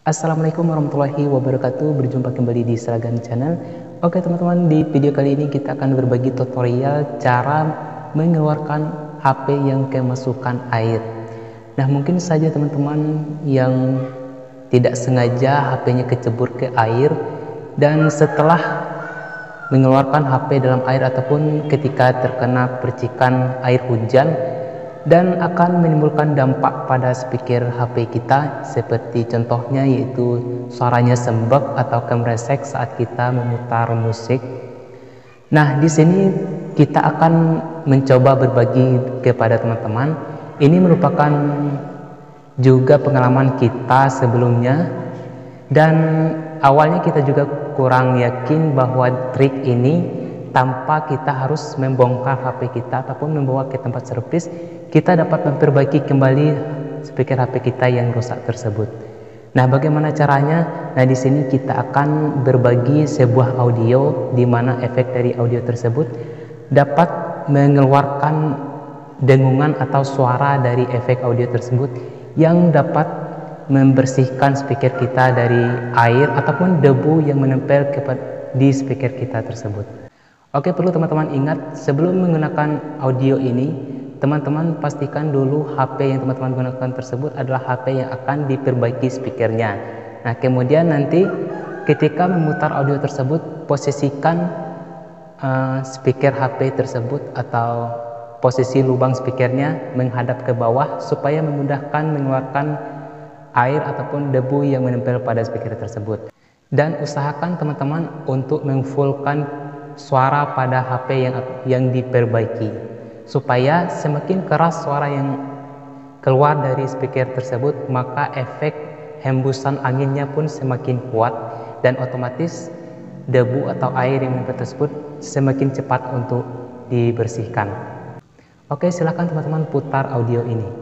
Assalamualaikum warahmatullahi wabarakatuh. Berjumpa kembali di Selagan Channel. Oke teman-teman, di video kali ini kita akan berbagi tutorial cara mengeluarkan HP yang kemasukan air. Nah, mungkin saja teman-teman yang tidak sengaja HP-nya kecebur ke air, dan setelah mengeluarkan HP dalam air ataupun ketika terkena percikan air hujan, dan akan menimbulkan dampak pada speaker HP kita, seperti contohnya yaitu suaranya sembek atau kemresek saat kita memutar musik. Nah, di sini kita akan mencoba berbagi kepada teman-teman. Ini merupakan juga pengalaman kita sebelumnya, dan awalnya kita juga kurang yakin bahwa trik ini tanpa kita harus membongkar HP kita ataupun membawa ke tempat servis, kita dapat memperbaiki kembali speaker HP kita yang rusak tersebut. Nah, bagaimana caranya? Nah, di sini kita akan berbagi sebuah audio di mana efek dari audio tersebut dapat mengeluarkan dengungan atau suara dari efek audio tersebut yang dapat membersihkan speaker kita dari air ataupun debu yang menempel di speaker kita tersebut. Oke, perlu teman-teman ingat, sebelum menggunakan audio ini, teman-teman pastikan dulu HP yang teman-teman gunakan tersebut adalah HP yang akan diperbaiki speakernya. Nah, kemudian nanti ketika memutar audio tersebut, posisikan speaker HP tersebut atau posisi lubang speakernya menghadap ke bawah supaya memudahkan mengeluarkan air ataupun debu yang menempel pada speaker tersebut. Dan usahakan teman-teman untuk memfullkan suara pada HP yang diperbaiki, supaya semakin keras suara yang keluar dari speaker tersebut, maka efek hembusan anginnya pun semakin kuat, dan otomatis debu atau air yang menempel tersebut semakin cepat untuk dibersihkan. Oke, silahkan teman-teman putar audio ini.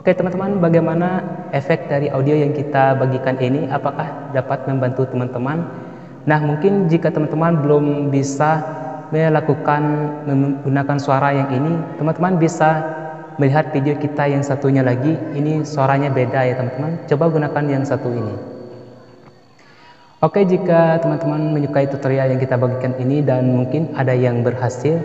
Oke teman-teman, bagaimana efek dari audio yang kita bagikan ini? Apakah dapat membantu teman-teman? Nah, mungkin jika teman-teman belum bisa menggunakan suara yang ini, teman-teman bisa melihat video kita yang satunya lagi. Ini suaranya beda ya teman-teman. Coba gunakan yang satu ini. Oke, jika teman-teman menyukai tutorial yang kita bagikan ini dan mungkin ada yang berhasil,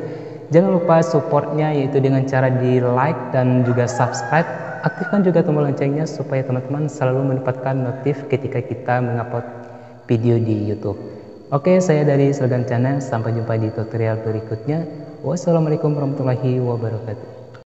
jangan lupa supportnya yaitu dengan cara di like dan juga subscribe. Aktifkan juga tombol loncengnya supaya teman-teman selalu mendapatkan notif ketika kita mengupload video di YouTube. Oke, saya dari Selagan Channel. Sampai jumpa di tutorial berikutnya. Wassalamualaikum warahmatullahi wabarakatuh.